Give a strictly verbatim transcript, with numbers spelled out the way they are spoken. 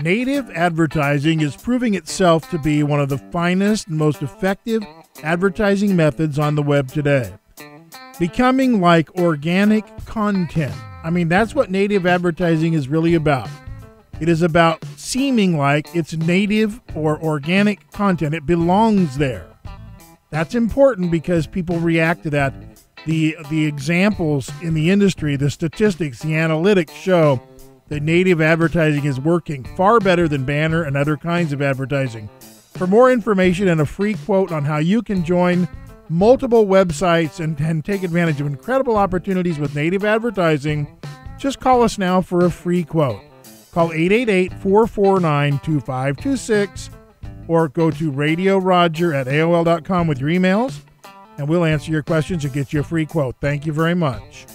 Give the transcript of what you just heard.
Native advertising is proving itself to be one of the finest and most effective advertising methods on the web today. Becoming like organic content. I mean, that's what native advertising is really about. It is about seeming like it's native or organic content. It belongs there. That's important because people react to that. The, the examples in the industry, the statistics, the analytics show that native advertising is working far better than banner and other kinds of advertising. For more information and a free quote on how you can join multiple websites and, and take advantage of incredible opportunities with native advertising, just call us now for a free quote. Call eight eight eight, four four nine, two five two six or go to radio roger at A O L dot com with your emails, and we'll answer your questions and get you a free quote. Thank you very much.